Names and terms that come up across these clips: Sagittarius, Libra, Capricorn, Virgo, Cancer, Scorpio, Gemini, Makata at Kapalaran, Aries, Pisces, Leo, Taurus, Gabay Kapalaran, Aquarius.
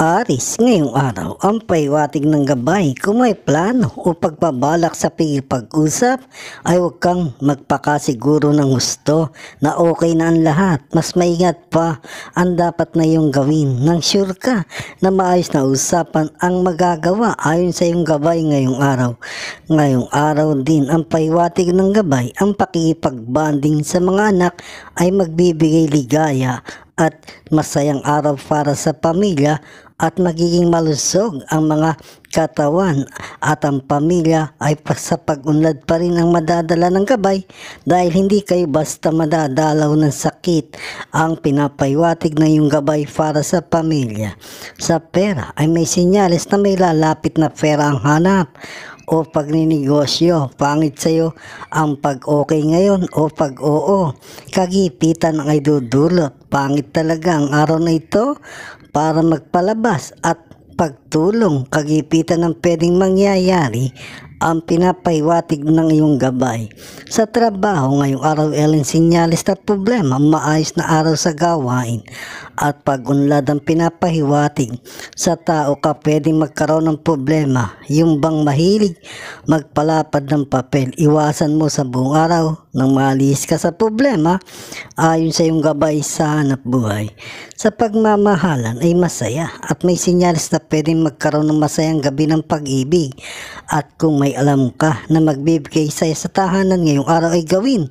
Aries, ngayong araw, ang paiwating ng gabay. Kung may plano o pagbabalak sa pag-usap, ay huwag kang magpakasiguro ng gusto na okay na ang lahat. Mas maingat pa ang dapat na iyong gawin nang sure ka na maayos na usapan ang magagawa ayon sa iyong gabay ngayong araw. Ngayong araw din, ang paiwating ng gabay, ang pakikipag-bonding sa mga anak ay magbibigay ligaya at masayang araw para sa pamilya at magiging malusog ang mga katawan at ang pamilya ay sa pag-unlad pa rin ang madadala ng gabay dahil hindi kayo basta madadalaw ng sakit ang pinapaiwatig na yung gabay para sa pamilya. Sa pera ay may sinyalis na may lalapit na pera ang hanap o pagninegosyo. Pangit sa'yo ang pag-okay ngayon o pag-oo. Kagipitan ang idudulot. Pangit talaga ang araw na ito para magpalabas at pagtulong. Kagipitan ang pwedeng mangyayari ang pinapaiwatig ng iyong gabay. Sa trabaho ngayong araw, Ellen, sinyalis na problema, maayos na araw sa gawain at pag-unlad ang pinapahiwatig. Sa tao ka pwedeng magkaroon ng problema, yung bang mahilig magpalapad ng papel. Iwasan mo sa buong araw nang maalis ka sa problema ayon sa iyong gabay sa hanap buhay. Sa pagmamahalan ay masaya at may sinyalis na pwedeng magkaroon ng masayang gabi ng pag-ibig at kung may alam ka na magbibigay sa'yo sa tahanan ngayong araw ay gawin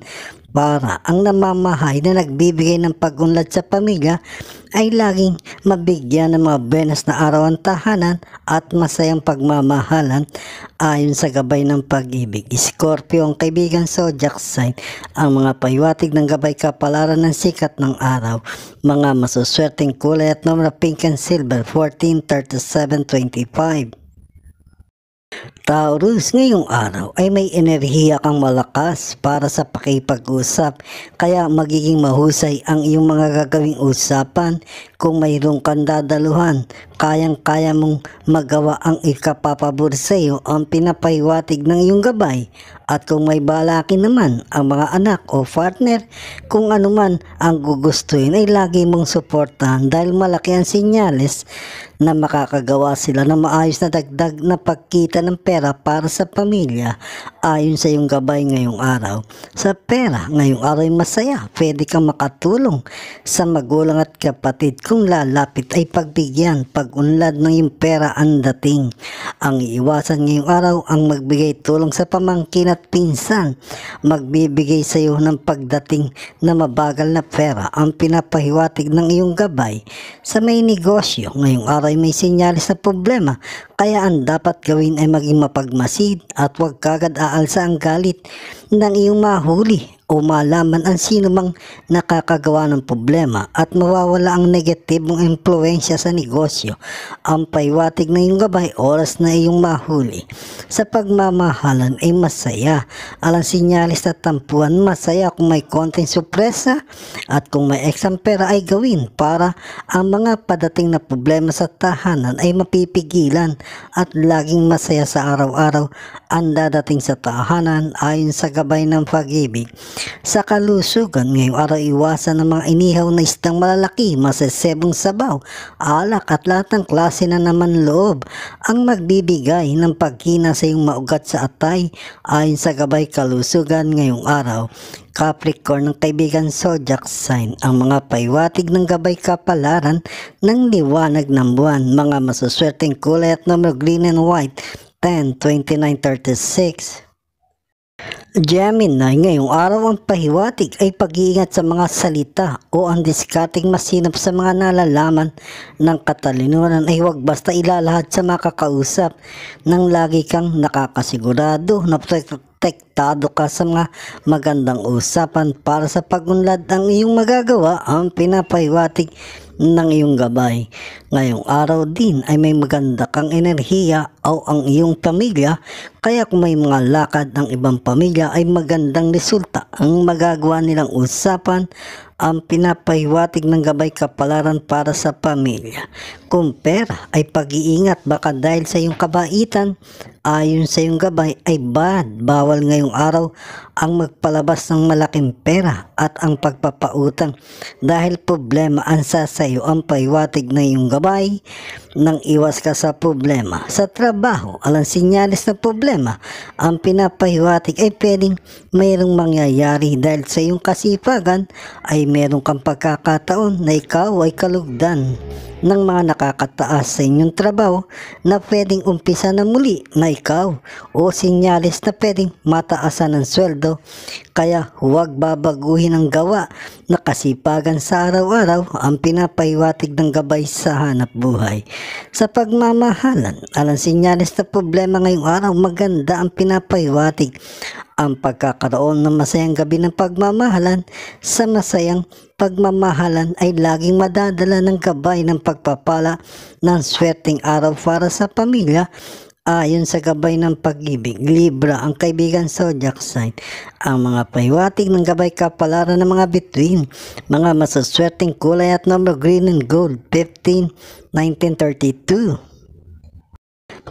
para ang namamahay na nagbibigay ng pag-unlad sa pamilya ay laging mabigyan ng mga benas na araw ang tahanan at masayang pagmamahalan ayon sa gabay ng pag-ibig. Scorpio ang kaibigan zodiac sign, ang mga paiwatig ng gabay kapalaran ng sikat ng araw, mga masuswerteng kulay at numero pink and silver 14, 37, 25. Taurus, ngayong araw ay may enerhiya kang malakas para sa pakipag-usap kaya magiging mahusay ang iyong mga gagawing usapan. Kung mayroong kang dadaluhan, kayang-kaya mong magawa ang ikapapabor sa iyo ang pinapaiwatig ng iyong gabay. At kung may balakin naman ang mga anak o partner, kung anuman ang gugustuhin ay lagi mong suportahan dahil malaki ang sinyales na makakagawa sila ng maayos na dagdag na pagkita ng pera para sa pamilya ayon sa iyong gabay ngayong araw. Sa pera, ngayong araw ay masaya. Pwede kang makatulong sa magulang at kapatid. Kung lalapit ay pagbigyan, pag-unlad ng iyong pera ang dating. Ang iwasan ngayong araw ang magbigay tulong sa pamangkin at pinsan. Magbibigay sa iyo ng pagdating na mabagal na pera ang pinapahiwatig ng iyong gabay. Sa may negosyo, ngayong araw ay may sinyalis na problema kaya ang dapat gawin ay maging mapagmasid at huwag kagad aalsa ang galit ng iyong mahuli o malaman ang sino mang nakakagawa ng problema at mawawala ang negatibong impluensya sa negosyo. Ang paiwatig na iyong gabay, oras na iyong mahuli. Sa pagmamahalan ay masaya. Alang sinyalis na tampuan, masaya kung may konting surpresa at kung may eksang pera ay gawin para ang mga padating na problema sa tahanan ay mapipigilan at laging masaya sa araw-araw ang dadating sa tahanan ayon sa gabay ng pag-ibig. Sa kalusugan, ngayong araw iwasan ng mga inihaw na isdang malalaki, masasebong sabaw, alak at lahat ng klase na naman loob ang magbibigay ng pagkina sa iyong maugat sa atay ayon sa gabay kalusugan ngayong araw. Capricorn ng kaibigan zodiac sign, ang mga paiwatig ng gabay kapalaran ng liwanag ng buwan, mga masuswerteng kulay at numero green and white 10, 29, 36. Gemini, ngayong araw ang pahiwatig ay pag-iingat sa mga salita o ang diskating masinop sa mga nalalaman ng katalinuhan ay huwag basta ilalahad sa makakausap nang lagi kang nakakasigurado na protektado ka sa mga magandang usapan para sa pag-unlad ang iyong magagawa ang pinapahiwatig ng iyong gabay. Ngayong araw din ay may maganda kang enerhiya o ang iyong pamilya kaya kung may mga lakad ng ibang pamilya ay magandang resulta ang magagawa nilang usapan ang pinapahiwatig ng gabay kapalaran para sa pamilya. Kung pera ay pag-iingat baka dahil sa iyong kabaitan ayon sa iyong gabay ay bad. Bawal ngayong araw ang magpalabas ng malaking pera at ang pagpapautang dahil problema ang sa iyo ang paiwatig na iyong gabay nang iwas ka sa problema. Sa trabaho, alang sinyalis na problema ang pinapahiwatig ay pwedeng mayroong mangyayari dahil sa iyong kasipagan ay mayroong kang pagkakataon na ikaw ay kalugdan ng mga nakakataas sa inyong trabaho na pwedeng umpisa na muli na ikaw o sinyalis na pwedeng mataasan ng sweldo, kaya huwag babaguhin ang gawa na kasipagan sa araw-araw ang pinapahiwatig ng gabay sa hanap buhay. Sa pagmamahalan, alang sinyalis na problema ngayong araw, maganda ang pinapahiwatig ang pagkakaroon ng masayang gabi ng pagmamahalan. Sa masayang pagmamahalan ay laging madadala ng gabay ng pagpapala ng swerteng araw para sa pamilya ayon sa gabay ng pag-ibig. Libra ang kaibigan zodiac sign. Ang mga pahiwatig ng gabay kapalaran ng mga bituin, mga masaswerteng kulay at number green and gold 15, 1932.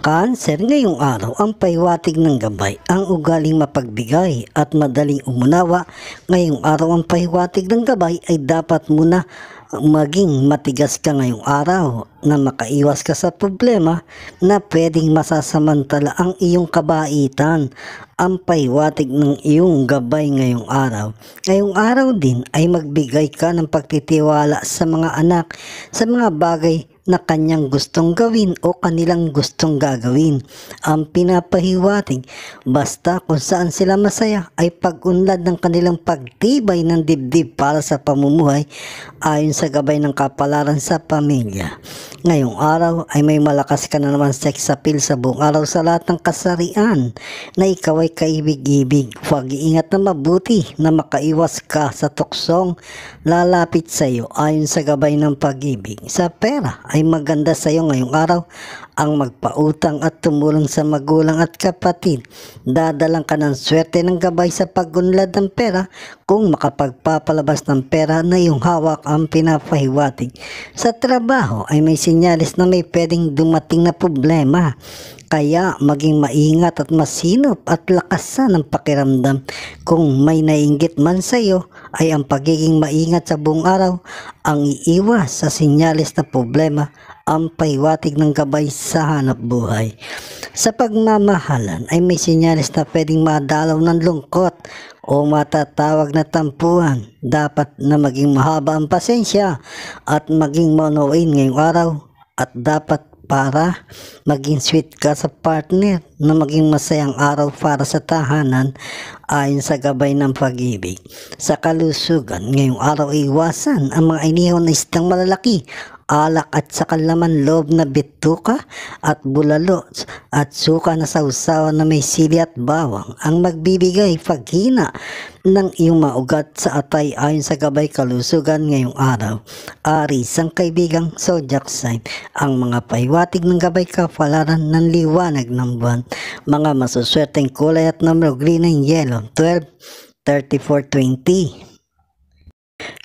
Cancer, ngayong araw ang pahiwatig ng gabay ang ugaling mapagbigay at madaling umunawa. Ngayong araw ang pahiwatig ng gabay ay dapat muna maging matigas ka ngayong araw na makaiwas ka sa problema na pwedeng masasamantala ang iyong kabaitan. Ang pahiwatig ng iyong gabay ngayong araw. Ngayong araw din ay magbigay ka ng pagtitiwala sa mga anak sa mga bagay na kanyang gustong gawin o kanilang gustong gagawin. Ang pinapahiwatig, basta kung saan sila masaya ay pag-unlad ng kanilang pagtibay ng dibdib para sa pamumuhay ayon sa gabay ng kapalaran sa pamilya. Ngayong araw ay may malakas ka na naman sex appeal sa buong araw sa lahat ng kasarian na ikaw ay kaibig-ibig. Huwag iingat na mabuti na makaiwas ka sa tuksong lalapit sa iyo ayon sa gabay ng pag-ibig. Sa pera ay maganda sa iyo ngayong araw ang magpautang at tumulong sa magulang at kapatid. Dadalang ka ng swerte ng gabay sa pagunlad ng pera kung makapagpapalabas ng pera na iyong hawak ang pinapahiwatig. Sa trabaho ay may sinyalis na may pwedeng dumating na problema, kaya maging maingat at masinop at lakasan ang pakiramdam. Kung may nainggit man sa iyo ay ang pagiging maingat sa buong araw ang iiwas sa sinyalis na problema ang pahiwatig ng gabay sa hanap buhay. Sa pagmamahalan ay may sinyalis na pwedeng madalaw ng lungkot o matatawag na tampuhan. Dapat na maging mahaba ang pasensya at maging maunawain ngayong araw, at dapat para maging sweet ka sa partner na maging masayang araw para sa tahanan ayon sa gabay ng pag-ibig. Sa kalusugan, ngayong araw iwasan ang mga inihaw na isdang malalaki, alak at saka laman loob na bituka at bulalo at suka na sausawan na may sili at bawang ang magbibigay paghina ng iyong maugat sa atay ayon sa gabay kalusugan ngayong araw. Aries ang kaibigang zodiac sign. Ang mga pahiwatig ng gabay kapalaran ng liwanag ng buwan, mga masuswerteng kulay at numero green and yellow 12, 34, 20.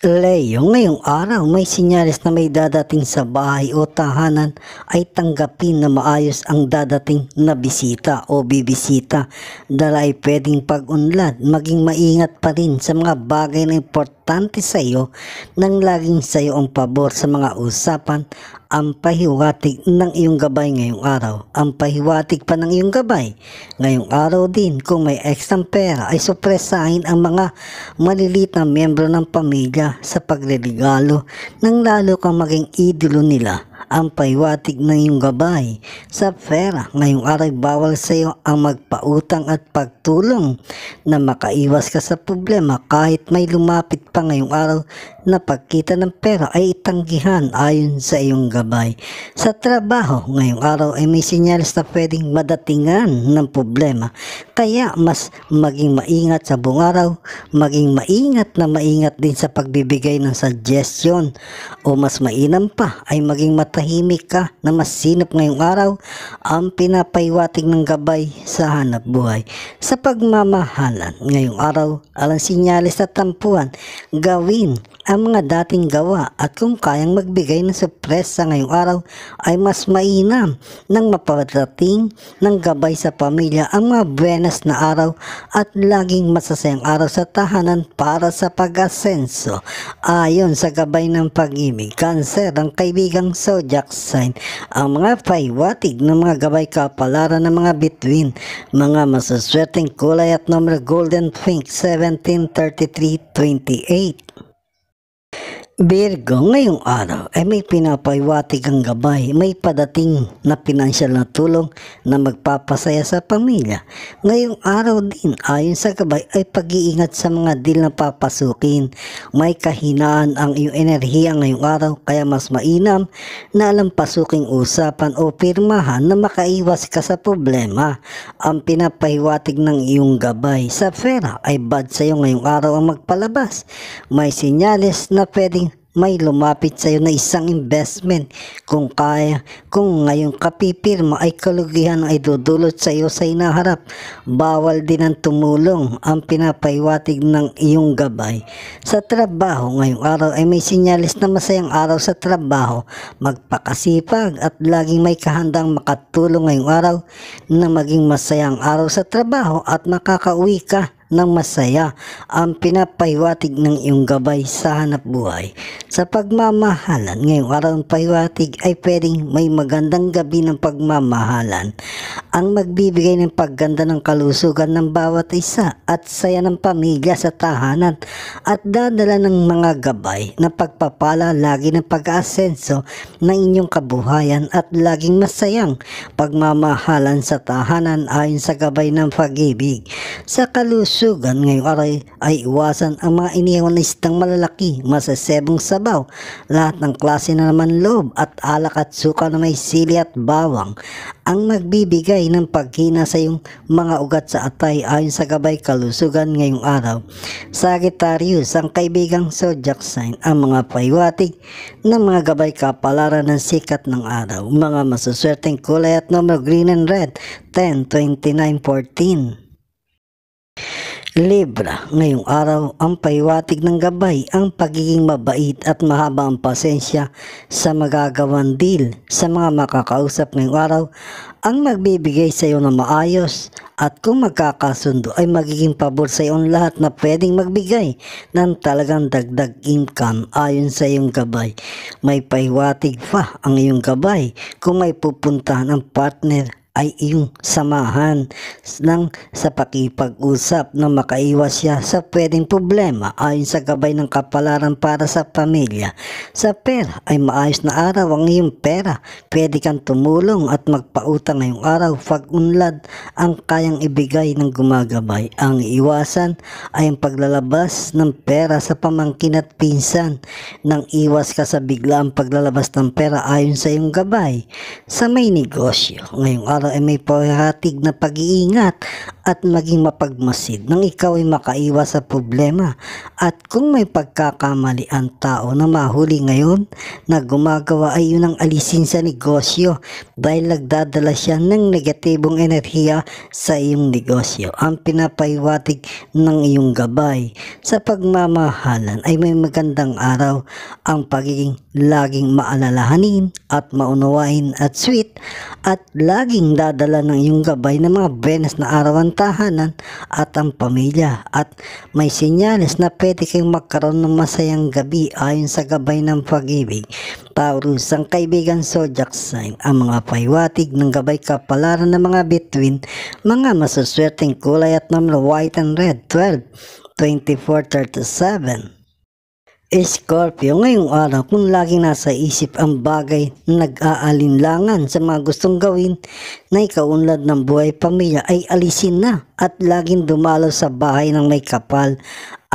Leo, ngayong araw may sinyalis na may dadating sa bahay o tahanan ay tanggapin na maayos ang dadating na bisita o bibisita. Dala ay pwedeng pag-unlad, maging maingat pa rin sa mga bagay na importante sa iyo nang laging sa iyo ang pabor sa mga usapan. Ang pahiwatig ng iyong gabay ngayong araw. Ang pahiwatig pa ng iyong gabay ngayong araw din, kung may extra pera ay supresahin ang mga maliliit na miyembro ng pamilya sa pagreregalo nang lalo kang maging idolo nila. Ang pahiwatig ng iyong gabay. Sa pera ngayong araw ay bawal sa iyo ang magpautang at pagtulong na makaiwas ka sa problema. Kahit may lumapit pa ngayong araw na pagkita ng pera ay itanggihan ayon sa iyong gabay. Sa trabaho, ngayong araw ay may sinyalis na pwedeng madatingan ng problema, kaya mas maging maingat sa buong araw, maging maingat na maingat din sa pagbibigay ng suggestion, o mas mainam pa ay maging matahimik ka na masinop ngayong araw ang pinapahiwatig ng gabay sa hanap buhay. Sa pagmamahalan, ngayong araw alang sinyalis na tampuhan, gawin ang mga dating gawa at kung kayang magbigay ng sorpresa ngayong araw ay mas mainam nang maparating ng gabay sa pamilya ang mga buenas na araw at laging masasayang araw sa tahanan para sa pag-asenso. Ayon sa gabay ng pag-ibig, Cancer ang kaibigang zodiac sign, ang mga paiwatig ng mga gabay kapalaran ng mga bituin, mga masuswerteng kulay at numero golden pink 17, 33, 28. Virgo, ngayong araw ay may pinapaiwatig ang gabay, may padating na pinansyal na tulong na magpapasaya sa pamilya. Ngayong araw din, ayon sa gabay, ay pag-iingat sa mga deal na papasukin. May kahinaan ang iyong enerhiya ngayong araw, kaya mas mainam na alam pasuking usapan o pirmahan na makaiwas ka sa problema. Ang pinapahiwatig ng iyong gabay sa pera ay bad sa iyo ngayong araw ang magpalabas. May sinyales na pwedeng may lumapit sa iyo na isang investment kung kaya. Kung ngayong kapipirma ay kalugihan ay dudulot sa iyo sa inaharap. Bawal din ang tumulong, ang pinapaiwatig ng iyong gabay. Sa trabaho, ngayong araw ay may sinyalis na masayang araw sa trabaho. Magpakasipag at laging may kahandang makatulong ngayong araw na maging masayang araw sa trabaho at makakauwi ka ng masaya. Ang pinapahiwatig ng iyong gabay sa hanap buhay. Sa pagmamahalan, ngayong araw ang pahiwatig ay pwedeng may magandang gabi ng pagmamahalan. Ang magbibigay ng pagganda ng kalusugan ng bawat isa at saya ng pamilya sa tahanan at dadala ng mga gabay na pagpapala lagi ng pag-aasenso ng inyong kabuhayan at laging masayang pagmamahalan sa tahanan ayon sa gabay ng pag-ibig. Sa kalusugan ngayong araw ay iwasan ang mga iniwanistang malalaki, masasebong sabaw, lahat ng klase na naman loob at alak at suka na may sili at bawang. Ang magbibigay ng paghina sa iyong mga ugat sa atay ayon sa gabay kalusugan ngayong araw. Sagittarius ang kaibigang zodiac sign, ang mga paiwatig ng mga gabay kapalaran ng sikat ng araw, mga masuswerteng kulay at numero green and red 10, 29, 14. Libra, ngayong araw ang paiwatig ng gabay ang pagiging mabait at mahaba ang pasensya sa magagawang deal sa mga makakausap ngayong araw ang magbibigay sa iyo ng maayos at kung magkakasundo ay magiging pabor sa iyo ang lahat na pwedeng magbigay ng talagang dagdag income ayon sa iyong gabay. May paiwatig pa ang iyong gabay kung may pupuntahan ang partner ay iyong samahan sa pakipag-usap na makaiwas siya sa pwedeng problema ayon sa gabay ng kapalaran para sa pamilya. Sa pera ay maayos na araw ang iyong pera. Pwede kang tumulong at magpautang ngayong araw pag-unlad ang kayang ibigay ng gumagabay. Ang iwasan ay ang paglalabas ng pera sa pamangkin at pinsan. Nang iwas ka sa biglaang paglalabas ng pera ayon sa iyong gabay. Sa may negosyo, ngayong araw ay may pahiwatig na pag-iingat at maging mapagmasid nang ikaw ay makaiwas sa problema at kung may pagkakamali ang tao na mahuli ngayon na gumagawa ay yun ang alisin sa negosyo dahil nagdadala siya ng negatibong enerhiya sa iyong negosyo. Ang pinapahiwatig ng iyong gabay sa pagmamahalan ay may magandang araw ang pagiging laging maalalahanin at maunawain at sweet at laging dadala ng iyong gabay ng mga benes na araw ang tahanan at ang pamilya at may sinyales na pwede kayong magkaroon ng masayang gabi ayon sa gabay ng pag-ibig. Taurus ang kaibigan zodiac sign, ang mga paiwatig ng gabay kapalaran ng mga bituin, mga masuswerteng kulay at numero white and red 12, 24, 37. Scorpio, ngayong araw kung laging nasa isip ang bagay na nag-aalinlangan sa mga gustong gawin na ikaunlad ng buhay pamilya ay alisin na at laging dumalaw sa bahay ng may kapal.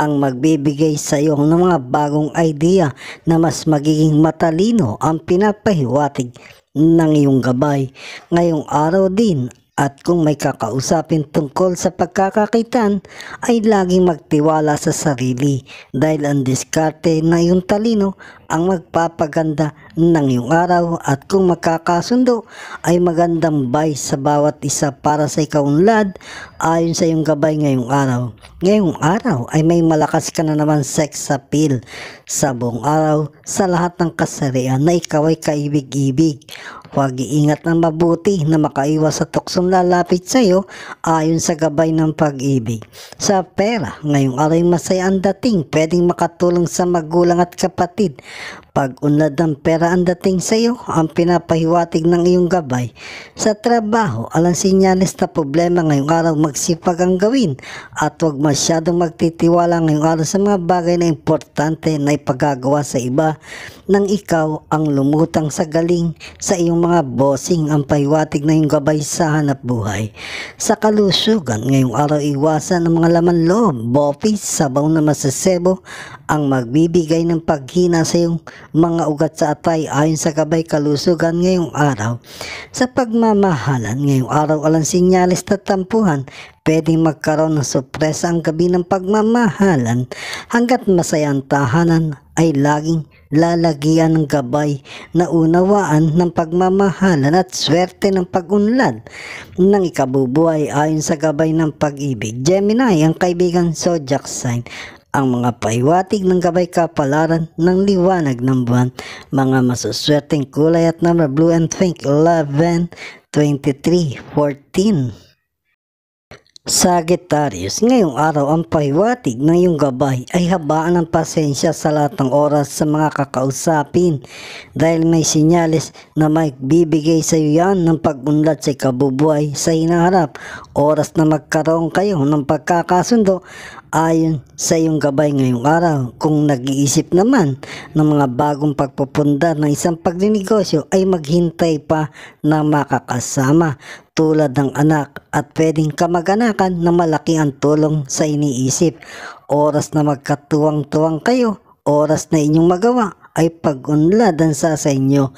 Ang magbibigay sa iyo ng mga bagong idea na mas magiging matalino ang pinapahiwatig ng iyong gabay. Ngayong araw din At kung may kakausapin tungkol sa pagkakakitan, ay laging magtiwala sa sarili dahil ang diskarte na iyong talino ang magpapaganda ng iyong araw, at kung makakasundo ay magandang buy sa bawat isa para sa ikaunlad ayon sa iyong gabay ngayong araw. Ngayong araw ay may malakas ka na naman sex appeal sa buong araw sa lahat ng kasarian na ikaw ay kaibig-ibig. Huwag iingat ng mabuti na makaiwas sa tuksong lalapit sa iyo ayon sa gabay ng pag-ibig. Sa pera, ngayong araw ay masaya ang dating, pwedeng makatulong sa magulang at kapatid. Pag-unlad ng pera ang dating sa iyo, ang pinapahiwatig ng iyong gabay. Sa trabaho, alang sinyalis na problema ngayong araw, magsipag ang gawin at huwag masyadong magtitiwala ngayong araw sa mga bagay na importante na ipagagawa sa iba nang ikaw ang lumutang sa galing sa iyong mga bossing, ang pahiwatig na yung gabay sa hanap buhay. Sa kalusugan, ngayong araw iwasan ang mga laman loob, bopis, sabaw na masasebo ang magbibigay ng paghina sa iyong mga ugat sa atay ayon sa gabay kalusugan ngayong araw. Sa pagmamahalan, ngayong araw alang sinyalis na tampuhan, pwedeng magkaroon ng sorpresa ang gabi ng pagmamahalan. Hanggat masaya ang tahanan ay laging lalagyan ng gabay na unawaan ng pagmamahalan at swerte ng pag-unlad ng ikabubuhay ayon sa gabay ng pag-ibig. Gemini, ang kaibigan zodiac sign, ang mga pahiwatig ng gabay kapalaran ng liwanag ng buwan, mga masuswerteng kulay at number blue and pink 11, 23, 14. Sagittarius, ngayong araw ang pahiwatig ng iyong gabay ay habaan ng pasensya sa lahat ng oras sa mga kakausapin dahil may sinyalis na magbibigay sa iyo yan ng pag-unlad sa ikabubuhay sa hinaharap. Oras na magkaroon kayo ng pagkakasundo ayon sa iyong gabay ngayong araw. Kung nag-iisip naman ng mga bagong pagpupundar ng isang pagninegosyo ay maghintay pa na makakasama tulad ng anak, at pwedeng kamag-anakan na malaki ang tulong sa iniisip. Oras na magkatuwang-tuwang kayo, oras na inyong magawa ay pag-unladan sa inyo.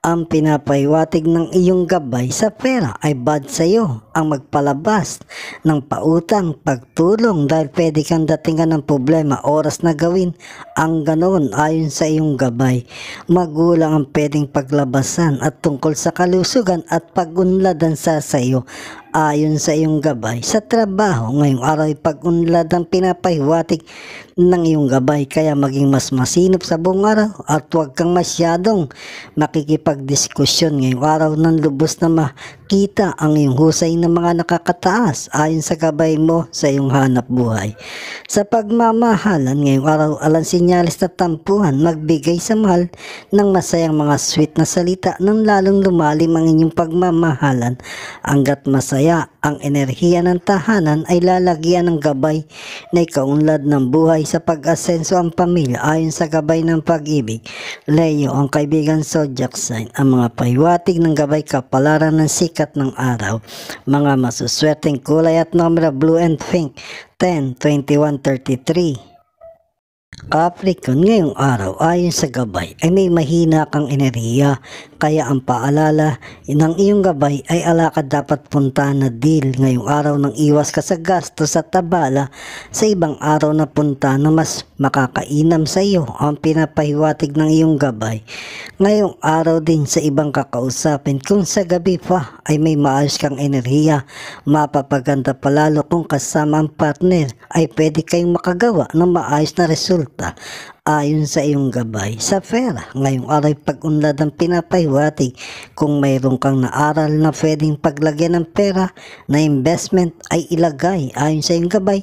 Ang pinapahiwatig ng iyong gabay sa pera ay bad sa iyo ang magpalabas ng pautang pagtulong dahil pwede kang datingan ng problema. Oras na gawin ang ganoon ayon sa iyong gabay. Magulang ang pwedeng paglabasan at tungkol sa kalusugan at pag-unladan sa iyo ayon sa iyong gabay. Sa trabaho, ngayong araw ay pag-unlad ang pinapahiwatig ng iyong gabay, kaya maging mas masinop sa buong araw at huwag kang masyadong makikipagdiskusyon ngayong araw ng lubos na makita ang iyong husay ng mga nakakataas ayon sa gabay mo sa iyong hanap buhay. Sa pagmamahalan, ngayong araw alang sinyalis na tampuhan, magbigay sa mahal ng masayang mga sweet na salita nang lalong lumalim ang inyong pagmamahalan. Hanggat masaya ang enerhiya ng tahanan ay lalagyan ng gabay na ikaunlad ng buhay sa pag-asenso ang pamilya ayon sa gabay ng pag-ibig. Leo, ang kaibigan zodiac sign, ang mga pahiwatig ng gabay kapalaran ng sikat ng araw, mga masuswerteng kulay at numero blue and pink 10, 21, 33. Capricorn, ngayong araw ayon sa gabay ay may mahina kang enerhiya, kaya ang paalala ng iyong gabay ay alakad dapat puntahan na deal ngayong araw nang iwas ka sa gastos at tabala sa ibang araw na punta na mas makakainam sa iyo ang pinapahiwatig ng iyong gabay. Ngayong araw din sa ibang kakausapin, kung sa gabi pa ay may maayos kang enerhiya, mapapaganda palalo kung kasama ang partner ay pwede kayong makagawa ng maayos na resulta ayon sa iyong gabay. Sa pera, ngayong araw pag-unlad ang pinapahiwatig, kung mayroon kang naaral na pwedeng paglagyan ng pera na investment ay ilagay ayon sa iyong gabay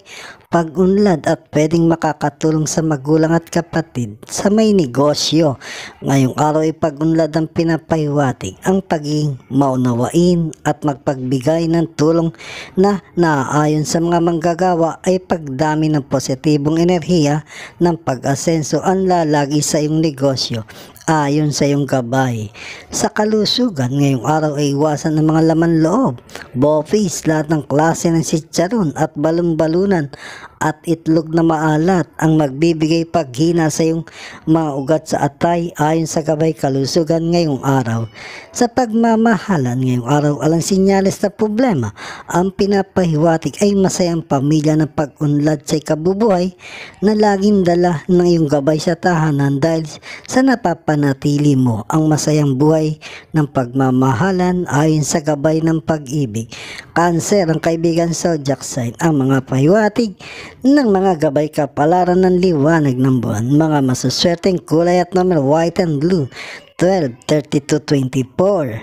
pag-unlad, at pwedeng makakatulong sa magulang at kapatid. Sa may negosyo, ngayong araw ay pag-unlad ang pinapahiwatig ang pagiging maunawain at magpagbigay ng tulong na naaayon sa mga manggagawa ay pagdami ng positibong enerhiya ng pag-asenso ang lalagi sa iyong negosyo. ayon sa iyong gabay. Sa kalusugan, ngayong araw ay iwasan ang mga laman loob, buffets, lahat ng klase ng sitsaron at balon-balunan at itlog na maalat ang magbibigay paghina sa iyong mga ugat sa atay ayon sa gabay kalusugan ngayong araw. Sa pagmamahalan ngayong araw, alang sinyalis na problema, ang pinapahiwatig ay masayang pamilya ng pag-unlad sa ikabubuhay na laging dala ng iyong gabay sa tahanan dahil sa napapanatili mo ang masayang buhay ng pagmamahalan ayon sa gabay ng pag-ibig. Cancer, ang kaibigan zodiac sign, ang mga pahiwatig ng mga gabay kapalaran ng liwanag ng buwan, mga masuswerteng kulay at number white and blue, 12, 32, 24.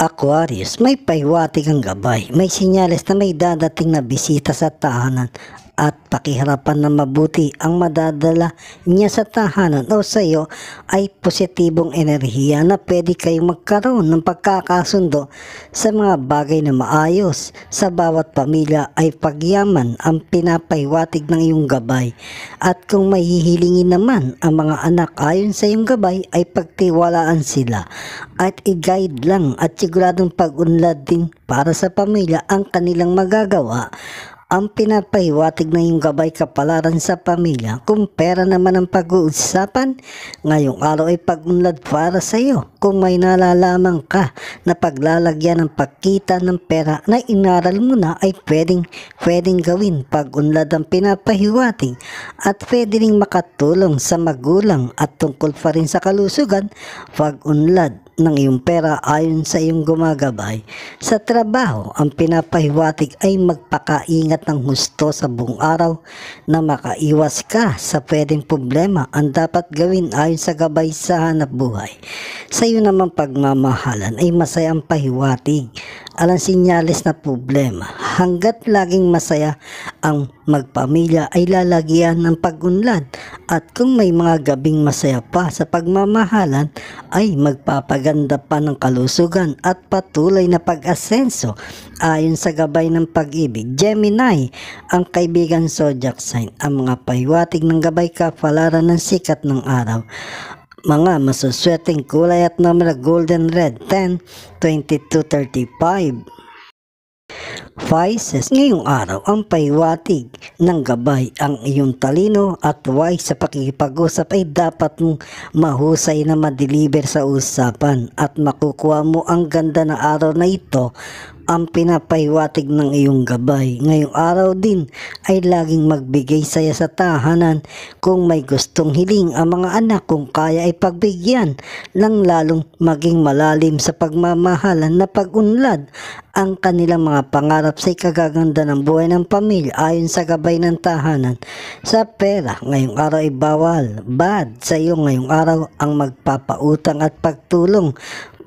Aquarius, may pahiwatig ang gabay, may sinyales na may dadating na bisita sa tahanan at pakiharapan na mabuti. Ang madadala niya sa tahanan o sa iyo ay positibong enerhiya na pwede kayong magkaroon ng pagkakasundo sa mga bagay na maayos. Sa bawat pamilya ay pagyaman ang pinapahiwatig ng iyong gabay, at kung mahihilingin naman ang mga anak ayon sa iyong gabay ay pagtiwalaan sila at i-guide lang, at siguradong pag-unlad din para sa pamilya ang kanilang magagawa. Ang pinapahiwatig ng iyong gabay kapalaran sa pamilya. Kung pera naman ang pag-uusapan, ngayong araw ay pag-unlad para sa iyo. Kung may nalalaman ka na paglalagyan ng pagkita ng pera na inaral mo na ay pwedeng gawin. Pag-unlad ang pinapahiwatig at pwede ring makatulong sa magulang, at tungkol pa rin sa kalusugan, pag-unlad ng iyong pera ayon sa iyong gumagabay. Sa trabaho, ang pinapahiwatig ay magpakaingat ng husto sa buong araw na makaiwas ka sa pwedeng problema. Ang dapat gawin ayon sa gabay sa hanap buhay. Sa iyo naman pagmamahalan ay masayang pahiwatig, alang sinyalis na problema. Hanggat laging masaya ang magpamilya ay lalagyan ng pag-unlad, at kung may mga gabing masaya pa sa pagmamahalan ay magpapaganda pa ng kalusugan at patuloy na pag-asenso ayon sa gabay ng pag-ibig. Gemini, ang kaibigan zodiac sign, ang mga pahiwatig ng gabay kapalaran ng sikat ng araw, mga masuswerteng kulay at numero golden red, 10, 22, 35. Pisces, ngayong araw ang pahiwatig ng gabay, ang iyong talino at wise sa pakikipag-usap ay dapat mong mahusay na madeliver sa usapan, at makukuha mo ang ganda ng araw na ito. Ang pinapahiwatig ng iyong gabay ngayong araw din ay laging magbigay saya sa tahanan. Kung may gustong hiling ang mga anak, kung kaya ay pagbigyan lang, lalong maging malalim sa pagmamahalan na pag-unlad ang kanilang mga pangarap sa ikagaganda ng buhay ng pamilya ayon sa gabay ng tahanan. Sa pera, ngayong araw ay bawal bad sa iyo ngayong araw ang magpapautang at pagtulong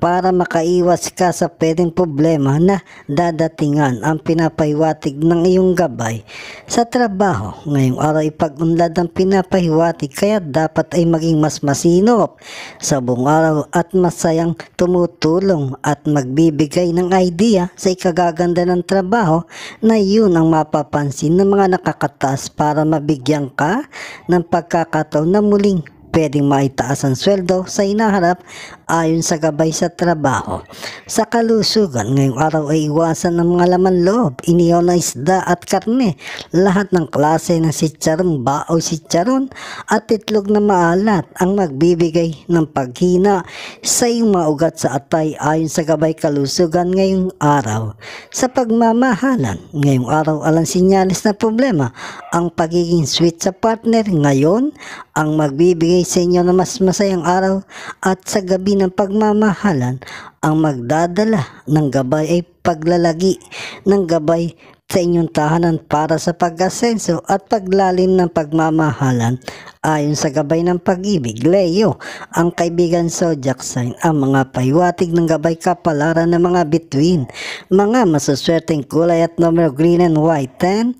para makaiwas ka sa pwedeng problema na dadatingan. Ang pinapahiwatig ng iyong gabay sa trabaho ngayong araw ay pag-unlad ang pinapahiwatig, kaya dapat ay maging mas masinop sa buong araw at masayang tumutulong at magbibigay ng idea sa ikagaganda ng trabaho na yun ang mapapansin ng mga nakakataas para mabigyan ka ng pagkakataon na muling pwedeng maitaas ang sweldo sa inaharap ayon sa gabay sa trabaho. Sa kalusugan, ngayong araw ay iwasan ng mga laman loob, inihaw na isda at karne, lahat ng klase ng sitsaron, bao sitsaron at itlog na maalat ang magbibigay ng paghina sa iyong mga ugat sa atay ayon sa gabay kalusugan ngayong araw. Sa pagmamahalan, ngayong araw alang sinyalis na problema, ang pagiging sweet sa partner ngayon ang magbibigay sa inyo na mas masayang araw, at sa gabi ng pagmamahalan ang magdadala ng gabay ay paglalagi ng gabay sa inyong tahanan para sa pag-asenso at paglalim ng pagmamahalan ayon sa gabay ng pag-ibig. Leo, ang kaibigan zodiac sign, ang mga pahiwatig ng gabay kapalaran ng mga bituin, mga masuswerteng kulay at numero green and white, 10,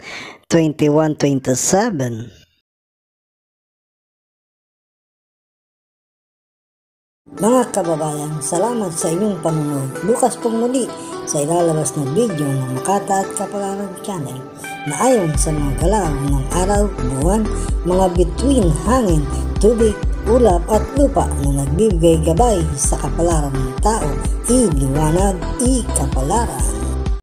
21, 27. Mga kababayan, salamat sa inyong panonood. Bukas pong muli sa ilalabas na video ng Makata at Kapalaran Channel na ayon sa mga galaw ng araw, buwan, mga bituin, hangin, tubig, ulap at lupa na nagbibigay gabay sa kapalaran ng tao. Iliwanag, ikapalaran.